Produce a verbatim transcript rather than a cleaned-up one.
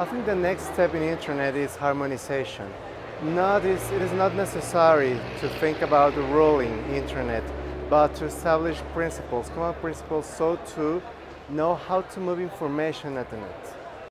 I think the next step in internet is harmonization. Not, it is not necessary to think about ruling internet, but to establish principles, common principles, so to know how to move information at the net.